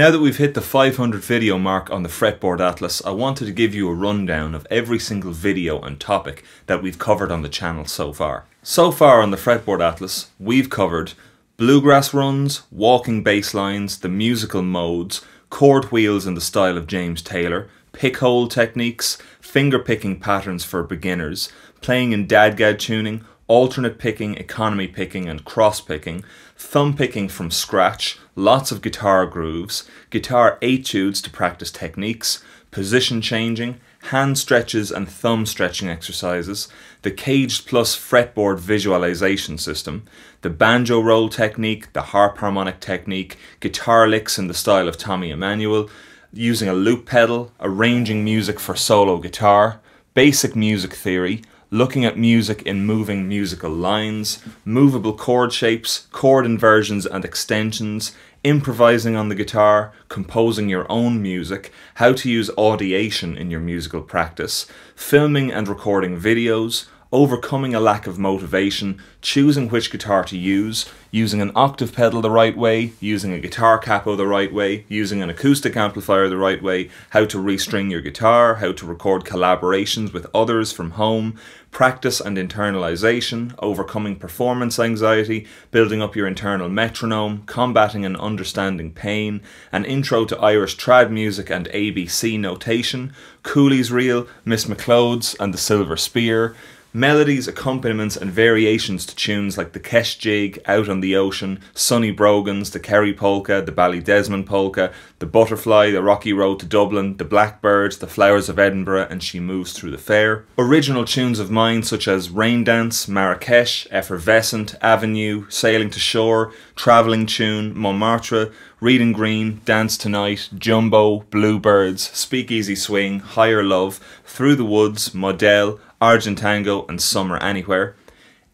Now that we've hit the 500 video mark on the Fretboard Atlas, I wanted to give you a rundown of every single video and topic that we've covered on the channel so far. So far on the Fretboard Atlas, we've covered bluegrass runs, walking bass lines, the musical modes, chord wheels in the style of James Taylor, pick-hole techniques, finger-picking patterns for beginners, playing in dadgad tuning, alternate picking, economy picking and cross picking, thumb picking from scratch, lots of guitar grooves, guitar etudes to practice techniques, position changing, hand stretches and thumb stretching exercises, the Caged Plus fretboard visualization system, the banjo roll technique, the harp harmonic technique, guitar licks in the style of Tommy Emmanuel, using a loop pedal, arranging music for solo guitar, basic music theory, looking at music in moving musical lines, movable chord shapes, chord inversions and extensions, improvising on the guitar, composing your own music, how to use audiation in your musical practice, filming and recording videos, overcoming a lack of motivation, choosing which guitar to use, using an octave pedal the right way, using a guitar capo the right way, using an acoustic amplifier the right way, how to restring your guitar, how to record collaborations with others from home, practice and internalization, overcoming performance anxiety, building up your internal metronome, combating and understanding pain, an intro to Irish trad music and ABC notation, Cooley's reel, Miss Macleod's and The Silver Spear, melodies, accompaniments and variations to tunes like The Kesh Jig, Out on the Ocean, Sunny Brogan's, The Kerry Polka, The Bally Desmond Polka, The Butterfly, The Rocky Road to Dublin, The Blackbirds, The Flowers of Edinburgh and She Moves Through the Fair. Original tunes of mine such as Rain Dance, Marrakesh, Effervescent, Avenue, Sailing to Shore, Travelling Tune, Montmartre, Reading Green, Dance Tonight, Jumbo, Bluebirds, Speakeasy Swing, Higher Love, Through the Woods, Model, Argentango and Summer Anywhere.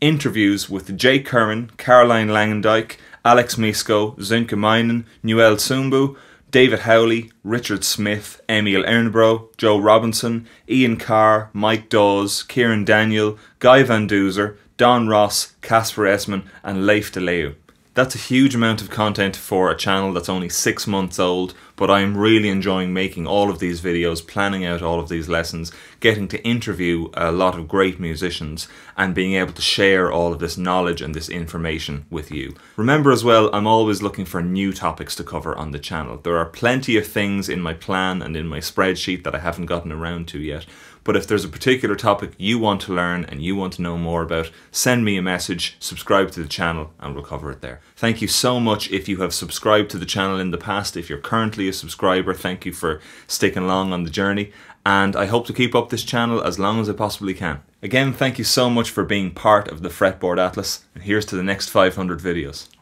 Interviews with Jay Curran, Caroline Langendijk, Alex Misko, Zinke Meinen, Noel Sumbu, David Howley, Richard Smith, Emil Ernbro, Joe Robinson, Ian Carr, Mike Dawes, Kieran Daniel, Guy Van Duzer, Don Ross, Casper Esman and Leif DeLeu. That's a huge amount of content for a channel that's only 6 months old, but I'm really enjoying making all of these videos, planning out all of these lessons, getting to interview a lot of great musicians and being able to share all of this knowledge and this information with you. Remember as well, I'm always looking for new topics to cover on the channel. There are plenty of things in my plan and in my spreadsheet that I haven't gotten around to yet. But if there's a particular topic you want to learn and you want to know more about, send me a message, subscribe to the channel and we'll cover it there. Thank you so much if you have subscribed to the channel in the past. If you're currently a subscriber, thank you for sticking along on the journey. And I hope to keep up this channel as long as I possibly can. Again, thank you so much for being part of the Fretboard Atlas. And here's to the next 500 videos.